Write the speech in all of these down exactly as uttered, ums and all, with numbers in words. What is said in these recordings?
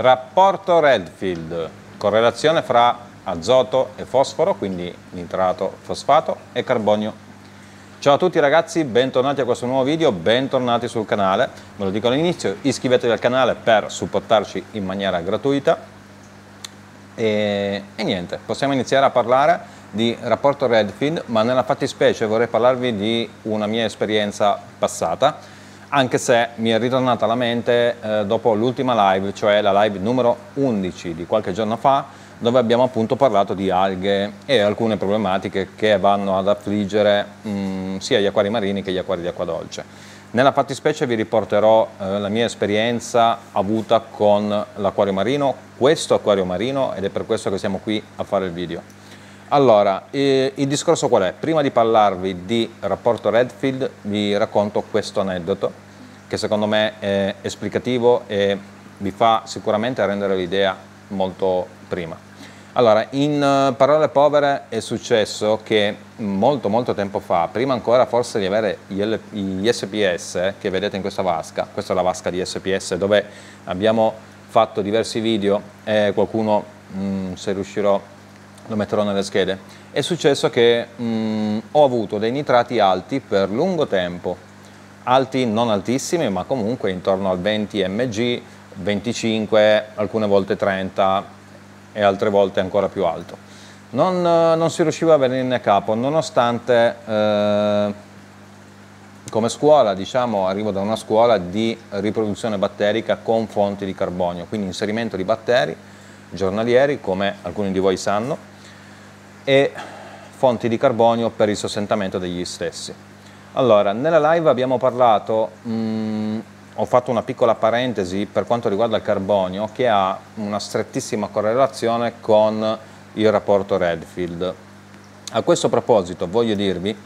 Rapporto Redfield, correlazione fra azoto e fosforo, quindi nitrato, fosfato e carbonio. Ciao a tutti ragazzi, bentornati a questo nuovo video, bentornati sul canale. Ve lo dico all'inizio, iscrivetevi al canale per supportarci in maniera gratuita. E, e niente, possiamo iniziare a parlare di rapporto Redfield, ma nella fattispecie vorrei parlarvi di una mia esperienza passata, anche se mi è ritornata alla mente eh, dopo l'ultima live, cioè la live numero undici di qualche giorno fa, dove abbiamo appunto parlato di alghe e alcune problematiche che vanno ad affliggere mh, sia gli acquari marini che gli acquari di acqua dolce. Nella fattispecie vi riporterò eh, la mia esperienza avuta con l'acquario marino, questo acquario marino, ed è per questo che siamo qui a fare il video. Allora, eh, il discorso qual è? Prima di parlarvi di rapporto Redfield vi racconto questo aneddoto che secondo me è esplicativo e vi fa sicuramente rendere l'idea molto prima. Allora, in parole povere è successo che molto molto tempo fa, prima ancora forse di avere gli S P S che vedete in questa vasca, questa è la vasca di S P S dove abbiamo fatto diversi video e qualcuno, mh, se riuscirò, lo metterò nelle schede, è successo che mh, ho avuto dei nitrati alti per lungo tempo, alti non altissimi ma comunque intorno al venti milligradi, venticinque, alcune volte trenta e altre volte ancora più alto. Non, non si riusciva a venirne a capo, nonostante eh, come scuola, diciamo, arrivo da una scuola di riproduzione batterica con fonti di carbonio, quindi inserimento di batteri giornalieri, come alcuni di voi sanno, e fonti di carbonio per il sostentamento degli stessi. Allora, nella live abbiamo parlato... Mh, ho fatto una piccola parentesi per quanto riguarda il carbonio, che ha una strettissima correlazione con il rapporto Redfield. A questo proposito voglio dirvi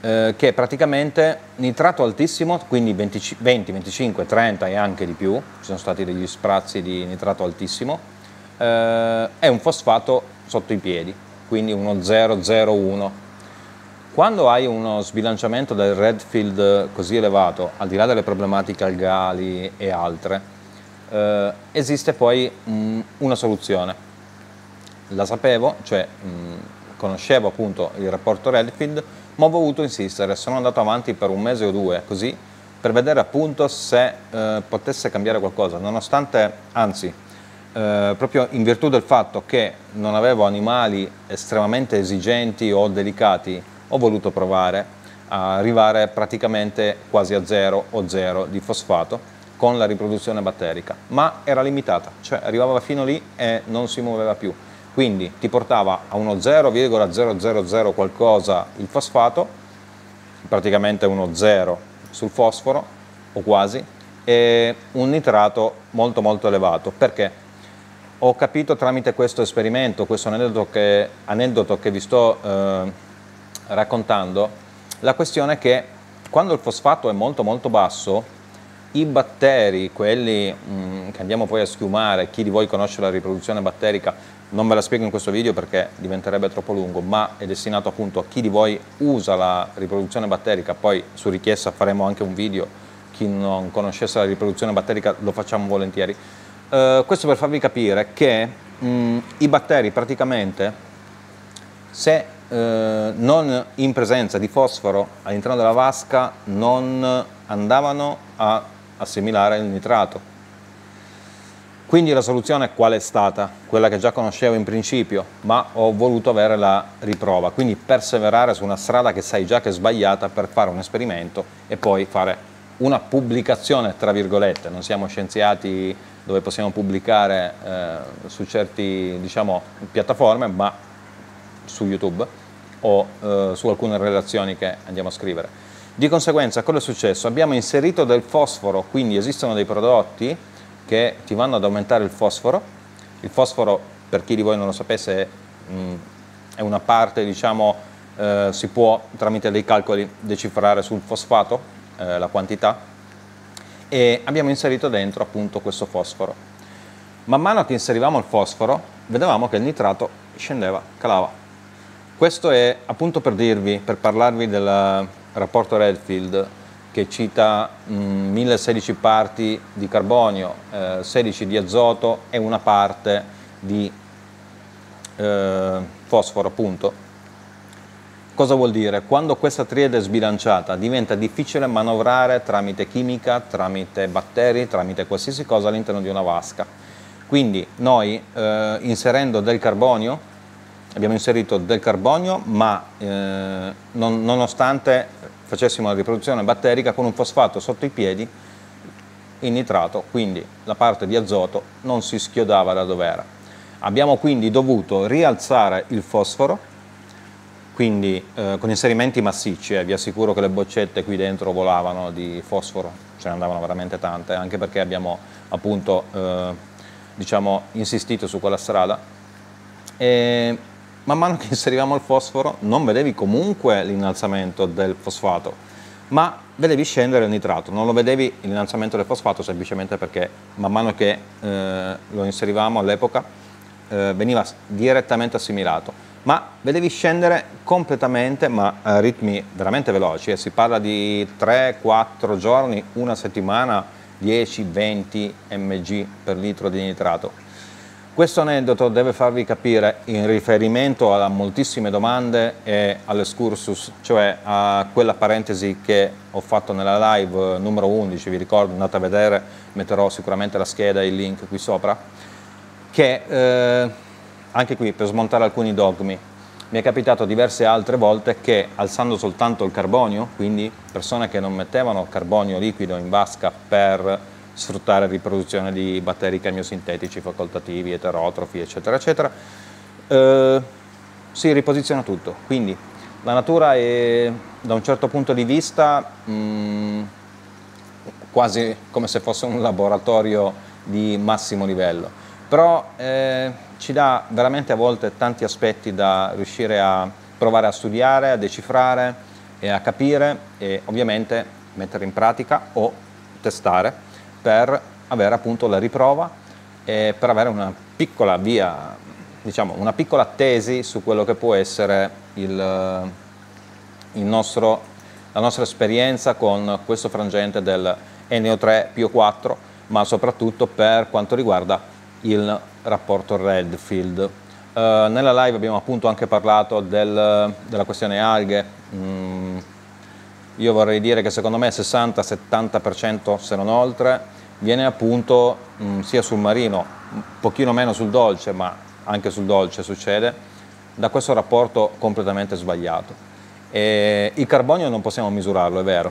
eh, che praticamente nitrato altissimo, quindi venti, venticinque, trenta e anche di più, ci sono stati degli sprazzi di nitrato altissimo, eh, è un fosfato sotto i piedi, quindi uno zero zero uno. Quando hai uno sbilanciamento del Redfield così elevato, al di là delle problematiche algali e altre, eh, esiste poi mh, una soluzione. La sapevo, cioè mh, conoscevo appunto il rapporto Redfield, ma ho voluto insistere, sono andato avanti per un mese o due così, per vedere appunto se eh, potesse cambiare qualcosa, nonostante, anzi, Eh, proprio in virtù del fatto che non avevo animali estremamente esigenti o delicati, ho voluto provare a arrivare praticamente quasi a zero o zero di fosfato con la riproduzione batterica, ma era limitata, cioè arrivava fino lì e non si muoveva più, quindi ti portava a uno zero virgola zero zero zero qualcosa il fosfato, praticamente uno zero sul fosforo o quasi, e un nitrato molto molto elevato. Perché? Ho capito tramite questo esperimento, questo aneddoto che, aneddoto che vi sto eh, raccontando, la questione è che quando il fosfato è molto molto basso, i batteri, quelli mh, che andiamo poi a schiumare, chi di voi conosce la riproduzione batterica, non ve la spiego in questo video perché diventerebbe troppo lungo, ma è destinato appunto a chi di voi usa la riproduzione batterica, poi su richiesta faremo anche un video, chi non conoscesse la riproduzione batterica lo facciamo volentieri. Eh, questo per farvi capire che mh, i batteri praticamente, se Eh, non in presenza di fosforo all'interno della vasca, non andavano a assimilare il nitrato. Quindi la soluzione qual è stata? Quella che già conoscevo in principio, ma ho voluto avere la riprova, quindi perseverare su una strada che sai già che è sbagliata per fare un esperimento e poi fare una pubblicazione, tra virgolette. Non siamo scienziati dove possiamo pubblicare eh, su certi, diciamo, piattaforme, ma su YouTube o eh, su alcune relazioni che andiamo a scrivere. Di conseguenza, cosa è successo? Abbiamo inserito del fosforo, quindi esistono dei prodotti che ti vanno ad aumentare il fosforo. Il fosforo, per chi di voi non lo sapesse, è una parte, diciamo, eh, si può tramite dei calcoli decifrare sul fosfato, eh, la quantità, e abbiamo inserito dentro appunto questo fosforo. Man mano che inserivamo il fosforo, vedevamo che il nitrato scendeva, calava. Questo è appunto per dirvi, per parlarvi del rapporto Redfield, che cita mh, mille sedici parti di carbonio, eh, sedici di azoto e una parte di eh, fosforo, appunto. Cosa vuol dire? Quando questa triade è sbilanciata diventa difficile manovrare tramite chimica, tramite batteri, tramite qualsiasi cosa all'interno di una vasca. Quindi noi eh, inserendo del carbonio, abbiamo inserito del carbonio, ma eh, non, nonostante facessimo la riproduzione batterica con un fosfato sotto i piedi in nitrato, quindi la parte di azoto non si schiodava da dovere. Abbiamo quindi dovuto rialzare il fosforo, quindi eh, con inserimenti massicci, eh, vi assicuro che le boccette qui dentro volavano di fosforo, ce ne andavano veramente tante, anche perché abbiamo appunto eh, diciamo, insistito su quella strada. E man mano che inserivamo il fosforo non vedevi comunque l'innalzamento del fosfato, ma vedevi scendere il nitrato, non lo vedevi l'innalzamento del fosfato semplicemente perché man mano che eh, lo inserivamo all'epoca eh, veniva direttamente assimilato. Ma vedevi scendere completamente, ma a ritmi veramente veloci, eh, si parla di tre quattro giorni, una settimana, dieci venti mg per litro di nitrato. Questo aneddoto deve farvi capire, in riferimento a moltissime domande e all'escursus, cioè a quella parentesi che ho fatto nella live numero undici, vi ricordo, andate a vedere, metterò sicuramente la scheda e il link qui sopra, che... Eh, anche qui per smontare alcuni dogmi, mi è capitato diverse altre volte che alzando soltanto il carbonio, quindi persone che non mettevano carbonio liquido in vasca per sfruttare riproduzione di batteri chemiosintetici, facoltativi, eterotrofi, eccetera, eccetera, eh, si riposiziona tutto. Quindi la natura è, da un certo punto di vista, mh, quasi come se fosse un laboratorio di massimo livello. Però eh, ci dà veramente a volte tanti aspetti da riuscire a provare a studiare, a decifrare e a capire e ovviamente mettere in pratica o testare per avere appunto la riprova e per avere una piccola via, diciamo una piccola tesi su quello che può essere il, il nostro, la nostra esperienza con questo frangente del N O tre P O quattro, ma soprattutto per quanto riguarda il rapporto Redfield. Uh, nella live abbiamo appunto anche parlato del, della questione alghe. Mm, io vorrei dire che secondo me sessanta settanta per cento, se non oltre, viene appunto mm, sia sul marino, un pochino meno sul dolce, ma anche sul dolce succede, da questo rapporto completamente sbagliato. E il carbonio non possiamo misurarlo, è vero,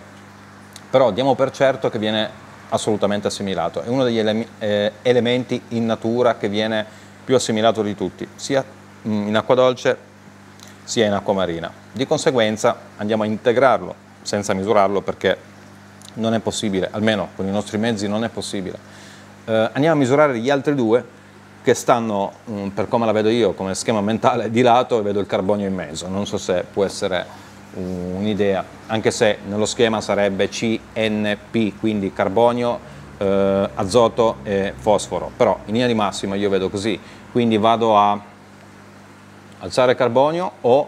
però diamo per certo che viene assolutamente assimilato, è uno degli ele eh, elementi in natura che viene più assimilato di tutti, sia in acqua dolce sia in acqua marina. Di conseguenza andiamo a integrarlo senza misurarlo perché non è possibile, almeno con i nostri mezzi non è possibile. Eh, andiamo a misurare gli altri due che stanno, mh, per come la vedo io, come schema mentale di lato e vedo il carbonio in mezzo, non so se può essere un'idea, anche se nello schema sarebbe C N P, quindi carbonio, eh, azoto e fosforo, però in linea di massima io vedo così, quindi vado a alzare carbonio o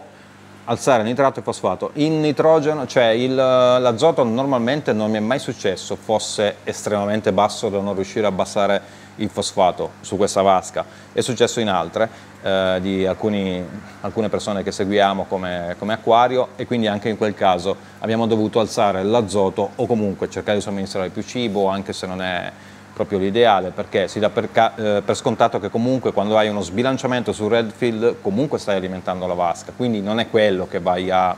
alzare nitrato e fosfato. Il nitrogeno, cioè l'azoto normalmente non mi è mai successo fosse estremamente basso da non riuscire a abbassare il fosfato su questa vasca, è successo in altre, eh, di alcuni, alcune persone che seguiamo come, come acquario, e quindi anche in quel caso abbiamo dovuto alzare l'azoto o comunque cercare di somministrare più cibo, anche se non è proprio l'ideale, perché si dà per, eh, per scontato che comunque quando hai uno sbilanciamento su Redfield comunque stai alimentando la vasca, quindi non è quello che vai a,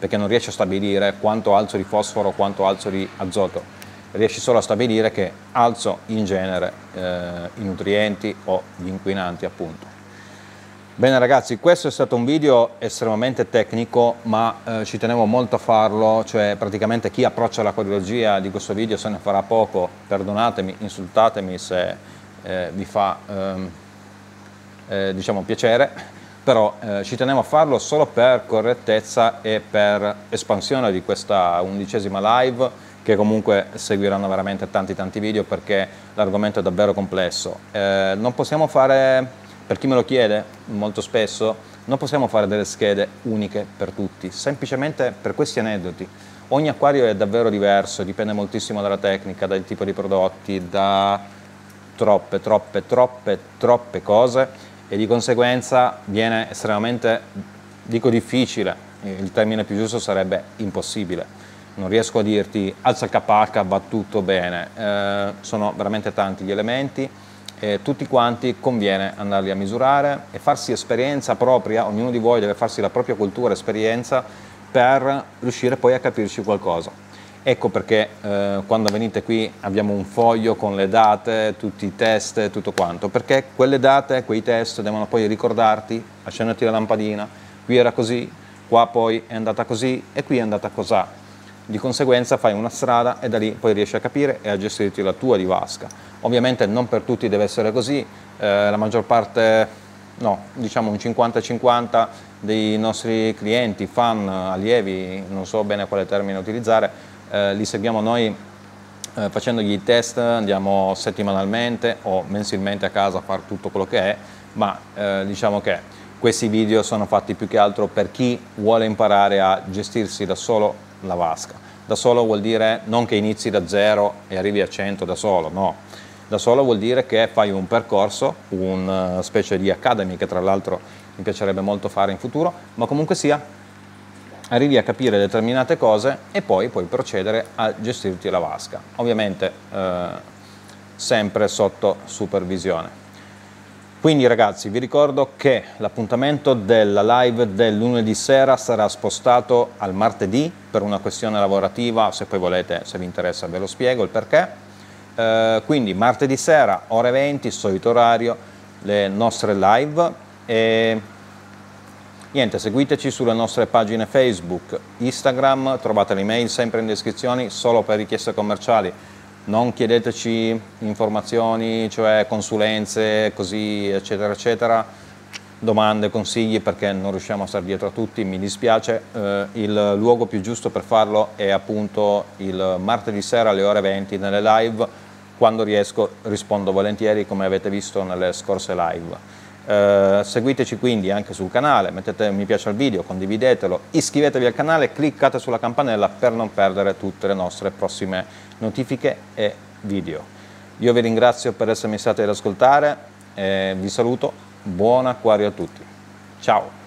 perché non riesci a stabilire quanto alzo di fosforo, quanto alzo di azoto, riesci solo a stabilire che alzo in genere eh, i nutrienti o gli inquinanti appunto. Bene ragazzi, questo è stato un video estremamente tecnico, ma eh, ci tenevo molto a farlo, cioè praticamente chi approccia l'acquariologia di questo video se ne farà poco, perdonatemi, insultatemi se eh, vi fa ehm, eh, diciamo piacere, però eh, ci tenevo a farlo solo per correttezza e per espansione di questa undicesima live, che comunque seguiranno veramente tanti tanti video perché l'argomento è davvero complesso. Eh, non possiamo fare... Per chi me lo chiede molto spesso, non possiamo fare delle schede uniche per tutti, semplicemente per questi aneddoti. Ogni acquario è davvero diverso, dipende moltissimo dalla tecnica, dal tipo di prodotti, da troppe, troppe, troppe, troppe cose, e di conseguenza viene estremamente, dico difficile, il termine più giusto sarebbe impossibile. Non riesco a dirti alza il K H, va tutto bene, eh, sono veramente tanti gli elementi e tutti quanti conviene andarli a misurare e farsi esperienza propria, ognuno di voi deve farsi la propria cultura, esperienza, per riuscire poi a capirci qualcosa. Ecco perché eh, quando venite qui abbiamo un foglio con le date, tutti i test e tutto quanto, perché quelle date, quei test devono poi ricordarti, accenderti la lampadina, qui era così, qua poi è andata così e qui è andata cos'ha. Di conseguenza fai una strada e da lì poi riesci a capire e a gestirti la tua di vasca. Ovviamente non per tutti deve essere così, eh, la maggior parte... No, diciamo un cinquanta cinquanta dei nostri clienti, fan, allievi, non so bene quale termine utilizzare, eh, li seguiamo noi eh, facendogli i test, andiamo settimanalmente o mensilmente a casa a fare tutto quello che è, ma eh, diciamo che questi video sono fatti più che altro per chi vuole imparare a gestirsi da solo la vasca. Da solo vuol dire non che inizi da zero e arrivi a cento da solo, no. Da solo vuol dire che fai un percorso, una specie di academy che tra l'altro mi piacerebbe molto fare in futuro, ma comunque sia arrivi a capire determinate cose e poi puoi procedere a gestirti la vasca, ovviamente eh, sempre sotto supervisione. Quindi ragazzi vi ricordo che l'appuntamento della live del lunedì sera sarà spostato al martedì per una questione lavorativa, se poi volete, se vi interessa ve lo spiego il perché. Uh, quindi martedì sera ore venti, solito orario, le nostre live e niente, seguiteci sulle nostre pagine Facebook, Instagram, trovate l'email sempre in descrizione, solo per richieste commerciali, non chiedeteci informazioni, cioè consulenze, così eccetera eccetera, domande, consigli, perché non riusciamo a stare dietro a tutti, mi dispiace, eh, il luogo più giusto per farlo è appunto il martedì sera alle ore venti nelle live, quando riesco rispondo volentieri come avete visto nelle scorse live. Eh, seguiteci quindi anche sul canale, mettete mi piace al video, condividetelo, iscrivetevi al canale, cliccate sulla campanella per non perdere tutte le nostre prossime notifiche e video. Io vi ringrazio per essermi stati ad ascoltare, eh, vi saluto. Buon acquario a tutti, ciao!